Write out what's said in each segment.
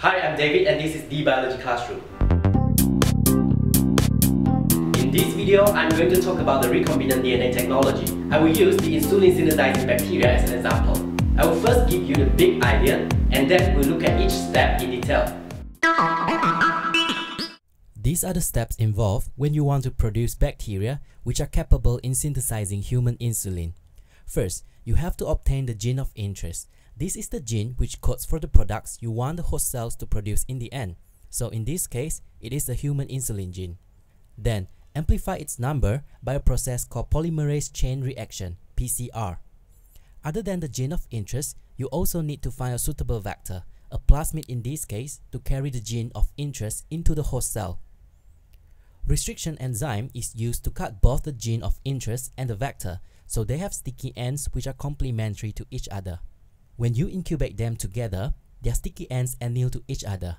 Hi, I'm David and this is The Biology Classroom. In this video, I'm going to talk about the recombinant DNA technology. I will use the insulin synthesizing bacteria as an example. I will first give you the big idea and then we'll look at each step in detail. These are the steps involved when you want to produce bacteria which are capable in synthesizing human insulin. First, you have to obtain the gene of interest. This is the gene which codes for the products you want the host cells to produce in the end. So in this case, it is the human insulin gene. Then, amplify its number by a process called polymerase chain reaction, PCR. Other than the gene of interest, you also need to find a suitable vector, a plasmid in this case, to carry the gene of interest into the host cell. Restriction enzyme is used to cut both the gene of interest and the vector, so they have sticky ends which are complementary to each other. When you incubate them together, their sticky ends anneal to each other.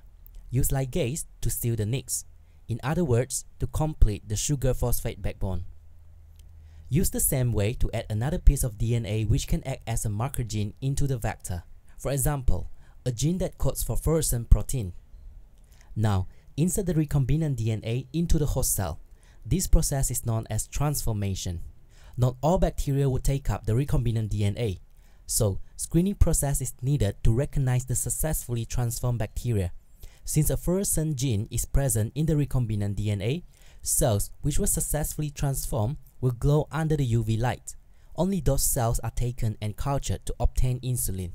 Use ligase to seal the nicks. In other words, to complete the sugar phosphate backbone. Use the same way to add another piece of DNA which can act as a marker gene into the vector. For example, a gene that codes for fluorescent protein. Now, insert the recombinant DNA into the host cell. This process is known as transformation. Not all bacteria will take up the recombinant DNA. So, screening process is needed to recognize the successfully transformed bacteria. Since a fluorescent gene is present in the recombinant DNA, cells which were successfully transformed will glow under the UV light. Only those cells are taken and cultured to obtain insulin.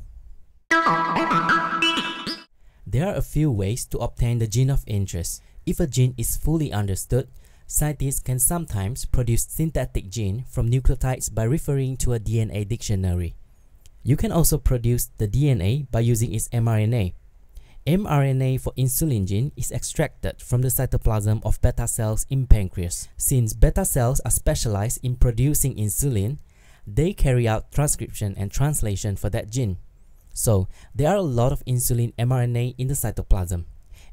There are a few ways to obtain the gene of interest. If a gene is fully understood, scientists can sometimes produce synthetic gene from nucleotides by referring to a DNA dictionary. You can also produce the DNA by using its mRNA. mRNA for insulin gene is extracted from the cytoplasm of beta cells in pancreas. Since beta cells are specialized in producing insulin, they carry out transcription and translation for that gene. So, there are a lot of insulin mRNA in the cytoplasm.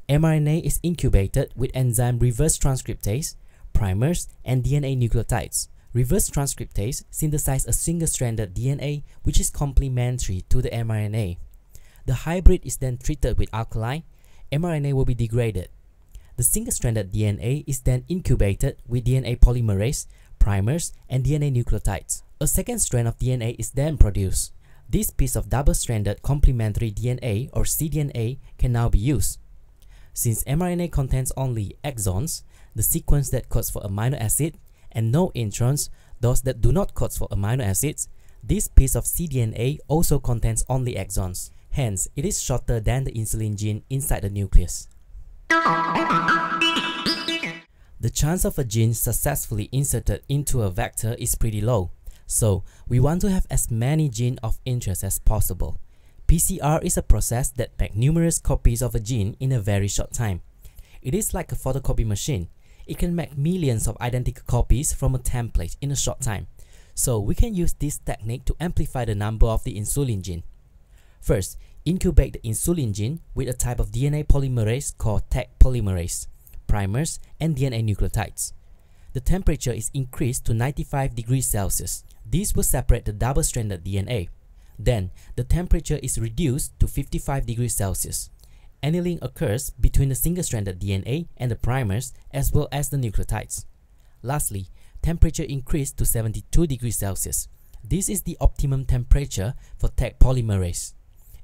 mRNA is incubated with enzyme reverse transcriptase, primers, and DNA nucleotides. Reverse transcriptase synthesizes a single-stranded DNA which is complementary to the mRNA. The hybrid is then treated with alkali, mRNA will be degraded. The single-stranded DNA is then incubated with DNA polymerase, primers, and DNA nucleotides. A second strand of DNA is then produced. This piece of double-stranded complementary DNA or cDNA can now be used. Since mRNA contains only exons, the sequence that codes for amino acid, and no introns, those that do not code for amino acids, this piece of cDNA also contains only exons. Hence, it is shorter than the insulin gene inside the nucleus. The chance of a gene successfully inserted into a vector is pretty low, so we want to have as many genes of interest as possible. PCR is a process that makes numerous copies of a gene in a very short time. It is like a photocopy machine. It can make millions of identical copies from a template in a short time. So we can use this technique to amplify the number of the insulin gene. First, incubate the insulin gene with a type of DNA polymerase called Taq polymerase, primers, and DNA nucleotides. The temperature is increased to 95 degrees Celsius. This will separate the double-stranded DNA. Then, the temperature is reduced to 55 degrees Celsius. Annealing occurs between the single-stranded DNA and the primers as well as the nucleotides. Lastly, temperature increased to 72 degrees Celsius. This is the optimum temperature for Taq polymerase.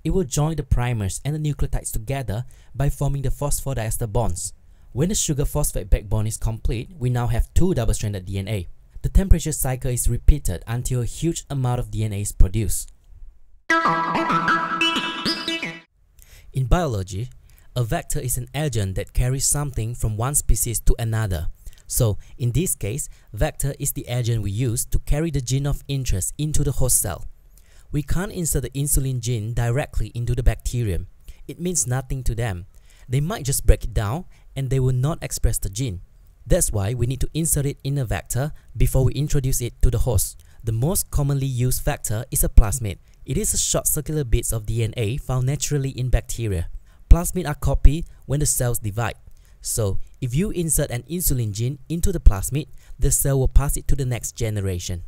It will join the primers and the nucleotides together by forming the phosphodiester bonds. When the sugar phosphate backbone is complete, we now have two double-stranded DNA. The temperature cycle is repeated until a huge amount of DNA is produced. In biology, a vector is an agent that carries something from one species to another. So, in this case, vector is the agent we use to carry the gene of interest into the host cell. We can't insert the insulin gene directly into the bacterium. It means nothing to them. They might just break it down and they will not express the gene. That's why we need to insert it in a vector before we introduce it to the host. The most commonly used vector is a plasmid. It is a short circular bits of DNA found naturally in bacteria. Plasmids are copied when the cells divide. So, if you insert an insulin gene into the plasmid, the cell will pass it to the next generation.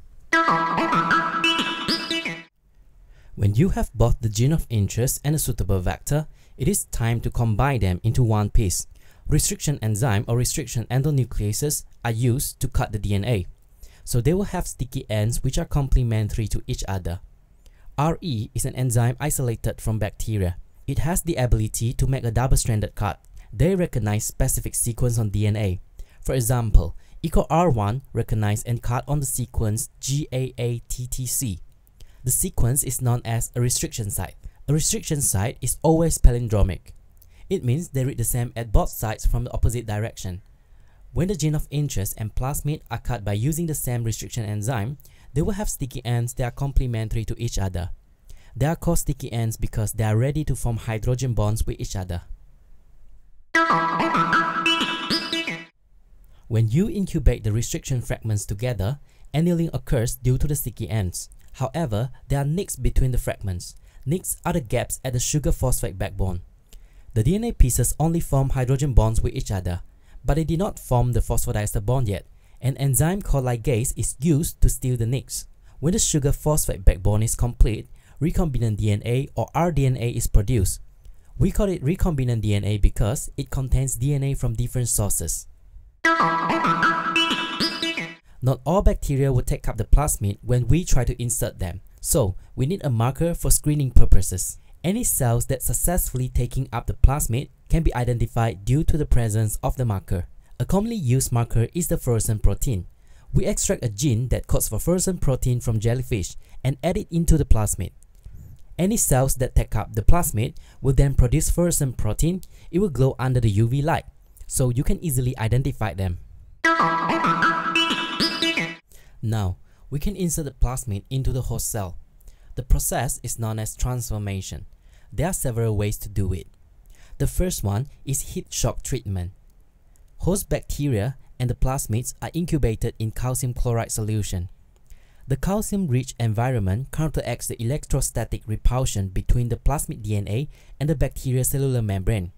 When you have both the gene of interest and a suitable vector, it is time to combine them into one piece. Restriction enzyme or restriction endonucleases are used to cut the DNA. So they will have sticky ends which are complementary to each other. RE is an enzyme isolated from bacteria. It has the ability to make a double-stranded cut. They recognize specific sequence on DNA. For example, EcoR1 recognizes and cuts on the sequence GAATTC. The sequence is known as a restriction site. A restriction site is always palindromic. It means they read the same at both sides from the opposite direction. When the gene of interest and plasmid are cut by using the same restriction enzyme, they will have sticky ends that are complementary to each other. They are called sticky ends because they are ready to form hydrogen bonds with each other. When you incubate the restriction fragments together, annealing occurs due to the sticky ends. However, there are nicks between the fragments. Nicks are the gaps at the sugar phosphate backbone. The DNA pieces only form hydrogen bonds with each other, but they did not form the phosphodiester bond yet. An enzyme called ligase is used to seal the nicks. When the sugar phosphate backbone is complete, recombinant DNA or rDNA is produced. We call it recombinant DNA because it contains DNA from different sources. Not all bacteria will take up the plasmid when we try to insert them, so we need a marker for screening purposes. Any cells that successfully taking up the plasmid can be identified due to the presence of the marker. A commonly used marker is the fluorescent protein. We extract a gene that codes for fluorescent protein from jellyfish and add it into the plasmid. Any cells that take up the plasmid will then produce fluorescent protein. It will glow under the UV light, so you can easily identify them. Now, we can insert the plasmid into the host cell. The process is known as transformation. There are several ways to do it. The first one is heat shock treatment. Host bacteria and the plasmids are incubated in calcium chloride solution. The calcium-rich environment counteracts the electrostatic repulsion between the plasmid DNA and the bacterial cellular membrane.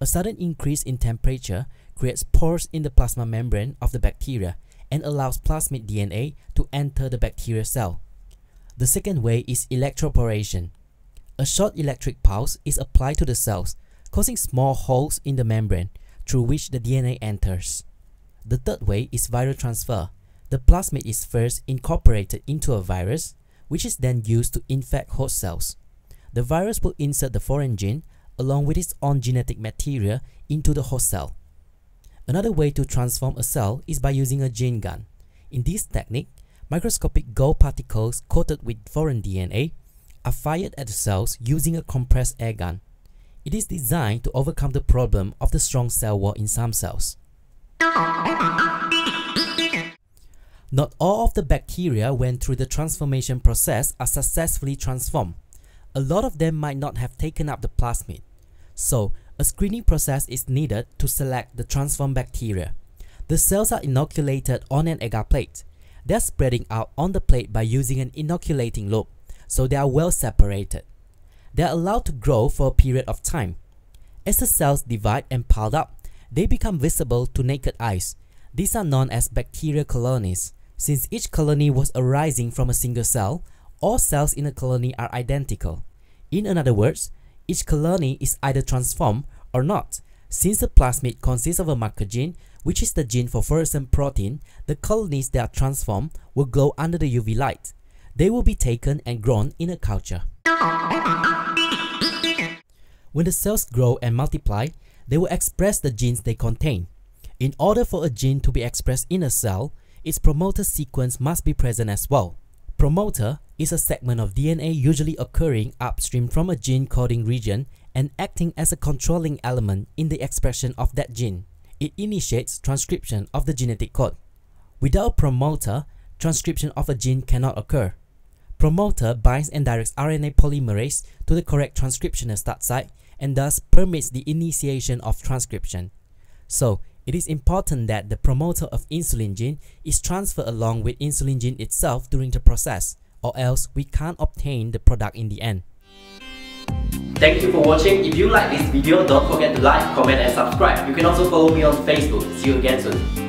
A sudden increase in temperature creates pores in the plasma membrane of the bacteria and allows plasmid DNA to enter the bacterial cell. The second way is electroporation. A short electric pulse is applied to the cells, causing small holes in the membrane through which the DNA enters. The third way is viral transfer. The plasmid is first incorporated into a virus, which is then used to infect host cells. The virus will insert the foreign gene, along with its own genetic material, into the host cell. Another way to transform a cell is by using a gene gun. In this technique, microscopic gold particles coated with foreign DNA are fired at the cells using a compressed air gun. It is designed to overcome the problem of the strong cell wall in some cells. Not all of the bacteria went through the transformation process are successfully transformed. A lot of them might not have taken up the plasmid. So, a screening process is needed to select the transformed bacteria. The cells are inoculated on an agar plate. They are spreading out on the plate by using an inoculating loop, so they are well separated. They are allowed to grow for a period of time. As the cells divide and pile up, they become visible to naked eyes. These are known as bacterial colonies. Since each colony was arising from a single cell, all cells in a colony are identical. In other words, each colony is either transformed or not. Since the plasmid consists of a marker gene, which is the gene for fluorescent protein, the colonies that are transformed will glow under the UV light. They will be taken and grown in a culture. When the cells grow and multiply, they will express the genes they contain. In order for a gene to be expressed in a cell, its promoter sequence must be present as well. Promoter is a segment of DNA usually occurring upstream from a gene coding region and acting as a controlling element in the expression of that gene. It initiates transcription of the genetic code. Without a promoter, transcription of a gene cannot occur. Promoter binds and directs RNA polymerase to the correct transcriptional start site and thus permits the initiation of transcription. So, it is important that the promoter of insulin gene is transferred along with insulin gene itself during the process, or else we can't obtain the product in the end. Thank you for watching. If you like this video, don't forget to like, comment and subscribe. You can also follow me on Facebook. See you again soon.